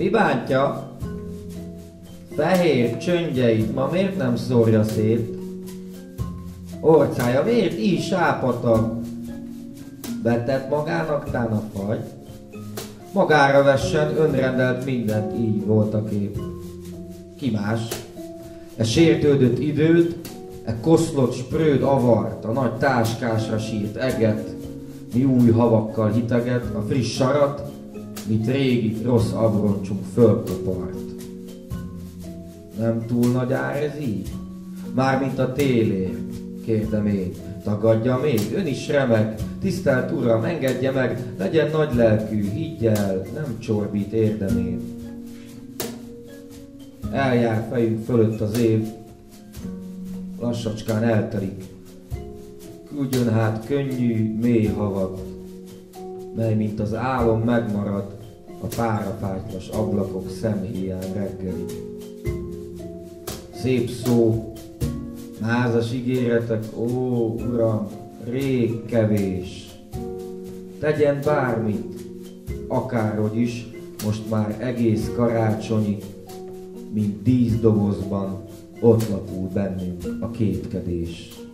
Mi bántja fehér csöngyeit, ma miért nem szórja szét? Orcája miért így sápata? Betett magának tán a fagy, magára vessen önrendelt mindent, így volt a kép. Ki más? E sértődött időt, e koszlott sprőd avart, a nagy táskásra sírt eget, mi új havakkal hiteget, a friss sarat, mit régi rossz abroncsunk fölkopart. Nem túl nagy ár ez így? Mármint a télért, kérdem én, tagadja még, ön is remek, tisztelt uram, engedje meg, legyen nagy lelkű, higgy el, nem csorbít érdemén. Eljár fejünk fölött az év, lassacskán eltelik, küldjön hát könnyű, mély havat, mely mint az álom megmarad a párapátyos ablakok szemhéján reggelig. Szép szó, mázas ígéretek, ó, uram, rég kevés. Tegyen bármit, akárhogy is, most már egész karácsonyi, mint díszdobozban ott lapul bennünk a kétkedés.